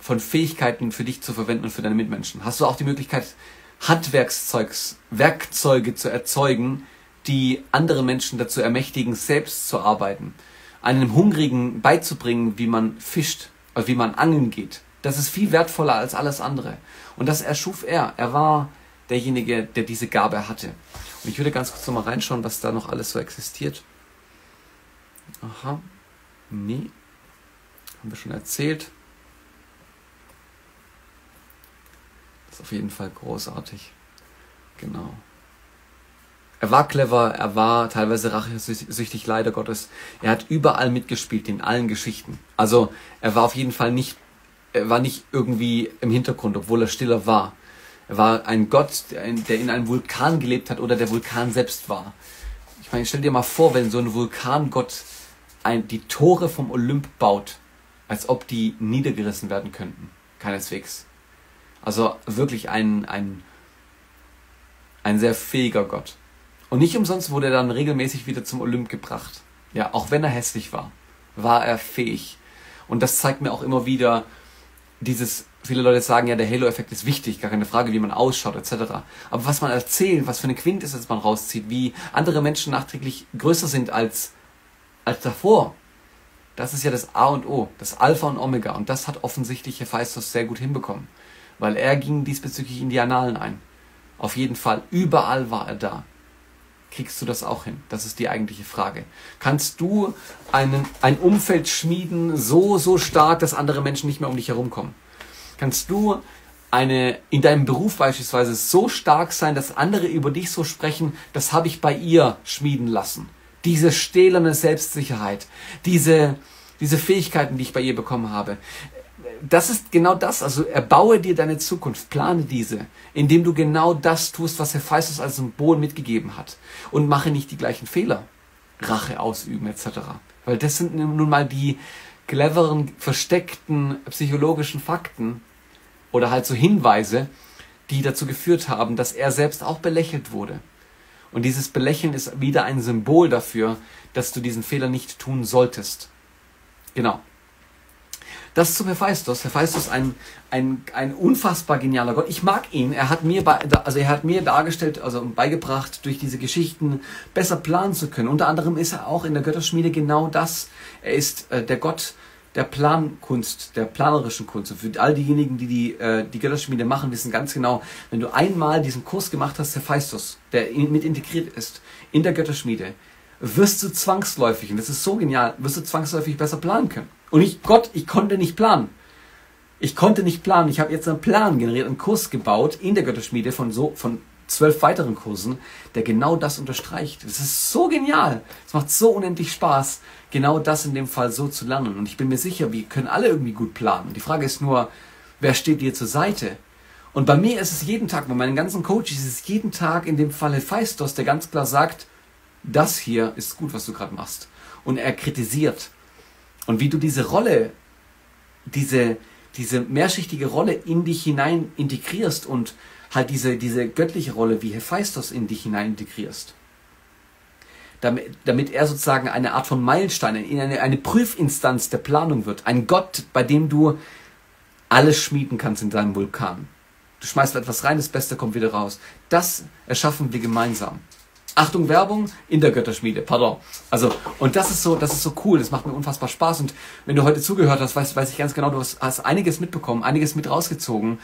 Fähigkeiten für dich zu verwenden und für deine Mitmenschen? Hast du auch die Möglichkeit, Werkzeuge zu erzeugen, die andere Menschen dazu ermächtigen, selbst zu arbeiten? Einem Hungrigen beizubringen, wie man fischt, also wie man angeln geht. Das ist viel wertvoller als alles andere. Und das erschuf er. Er war derjenige, der diese Gabe hatte. Und ich würde ganz kurz nochmal reinschauen, was da noch alles so existiert. Aha. Nee. Haben wir schon erzählt. Das ist auf jeden Fall großartig. Genau. Er war clever, er war teilweise rachesüchtig, leider Gottes. Er hat überall mitgespielt, in allen Geschichten. Also er war auf jeden Fall nicht, er war nicht irgendwie im Hintergrund, obwohl er stiller war. Er war ein Gott, der in einem Vulkan gelebt hat oder der Vulkan selbst war. Ich meine, stell dir mal vor, wenn so ein Vulkangott die Tore vom Olymp baut, als ob die niedergerissen werden könnten. Keineswegs. Also wirklich ein sehr fähiger Gott. Und nicht umsonst wurde er dann regelmäßig wieder zum Olymp gebracht. Ja, auch wenn er hässlich war, war er fähig. Und das zeigt mir auch immer wieder dieses, viele Leute sagen ja, der Halo-Effekt ist wichtig, gar keine Frage, wie man ausschaut, etc. Aber was man erzählt, was für eine Quintessenz man rauszieht, wie andere Menschen nachträglich größer sind als davor, das ist ja das A und O, das Alpha und Omega. Und das hat offensichtlich Hephaistos sehr gut hinbekommen, weil er ging diesbezüglich in die Annalen ein. Auf jeden Fall, überall war er da. Kriegst du das auch hin? Das ist die eigentliche Frage. Kannst du ein Umfeld schmieden, so stark, dass andere Menschen nicht mehr um dich herumkommen? Kannst du in deinem Beruf beispielsweise so stark sein, dass andere über dich so sprechen, das habe ich bei ihr schmieden lassen? Diese stählerne Selbstsicherheit, diese Fähigkeiten, die ich bei ihr bekommen habe. Das ist genau das. Also erbaue dir deine Zukunft, plane diese, indem du genau das tust, was Hephaistos als Symbol mitgegeben hat. Und mache nicht die gleichen Fehler. Rache ausüben etc. Weil das sind nun mal die cleveren, versteckten psychologischen Fakten oder halt so Hinweise, die dazu geführt haben, dass er selbst auch belächelt wurde. Und dieses Belächeln ist wieder ein Symbol dafür, dass du diesen Fehler nicht tun solltest. Genau. Das zu Hephaistos. Hephaistos ein unfassbar genialer Gott. Ich mag ihn. Er hat mir dargestellt, also beigebracht, durch diese Geschichten besser planen zu können. Unter anderem ist er auch in der Götterschmiede genau das. Er ist der Gott der Plankunst, der planerischen Kunst. Und für all diejenigen, die die Götterschmiede machen, wissen ganz genau, wenn du einmal diesen Kurs gemacht hast, Hephaistos, der mit integriert ist in der Götterschmiede, wirst du zwangsläufig, und das ist so genial, wirst du zwangsläufig besser planen können. Und ich konnte nicht planen. Ich konnte nicht planen. Ich habe jetzt einen Plan generiert, einen Kurs gebaut in der Götterschmiede von 12 weiteren Kursen, der genau das unterstreicht. Das ist so genial. Es macht so unendlich Spaß, genau das in dem Fall so zu lernen. Und ich bin mir sicher, wir können alle irgendwie gut planen. Die Frage ist nur, wer steht dir zur Seite? Und bei mir ist es jeden Tag, bei meinen ganzen Coaches ist es jeden Tag in dem Fall Hephaistos, der ganz klar sagt, das hier ist gut, was du gerade machst. Und er kritisiert. Und wie du diese Rolle, diese mehrschichtige Rolle in dich hinein integrierst und halt diese göttliche Rolle wie Hephaistos in dich hinein integrierst. Damit er sozusagen eine Art von Meilenstein, eine Prüfinstanz der Planung wird. Ein Gott, bei dem du alles schmieden kannst in deinem Vulkan. Du schmeißt etwas rein, das Beste kommt wieder raus. Das erschaffen wir gemeinsam. Achtung, Werbung in der Götterschmiede, pardon. Also, und das ist so cool, das macht mir unfassbar Spaß. Und wenn du heute zugehört hast, weiß ich ganz genau, du hast einiges mitbekommen, einiges mit rausgezogen,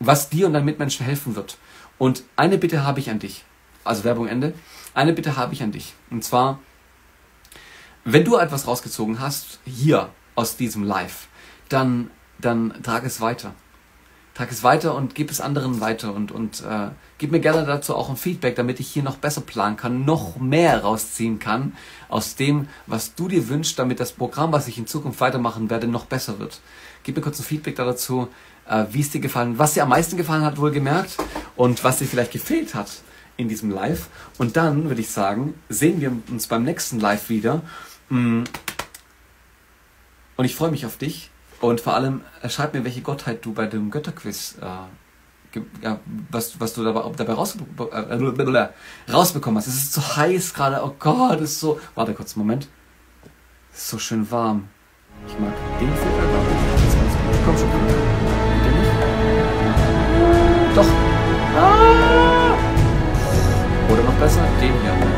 was dir und deinen Mitmenschen helfen wird. Und eine Bitte habe ich an dich, also Werbung Ende, eine Bitte habe ich an dich. Und zwar, wenn du etwas rausgezogen hast, hier aus diesem Live, dann trag es weiter. Trag es weiter und gib es anderen weiter und gib mir gerne dazu auch ein Feedback, damit ich hier noch besser planen kann, noch mehr rausziehen kann aus dem, was du dir wünschst, damit das Programm, was ich in Zukunft weitermachen werde, noch besser wird. Gib mir kurz ein Feedback dazu, wie es dir gefallen, was dir am meisten gefallen hat, wohlgemerkt, und was dir vielleicht gefehlt hat in diesem Live. Und dann, würde ich sagen, sehen wir uns beim nächsten Live wieder. Und ich freue mich auf dich. Und vor allem, schreib mir, welche Gottheit du bei dem Götterquiz, was du dabei rausbekommen hast. Es ist so heiß gerade, oh Gott, es ist so... Warte kurz, Moment. Es ist so schön warm. Ich mag den Film. Komm schon. Doch. Ah! Oder noch besser, den hier.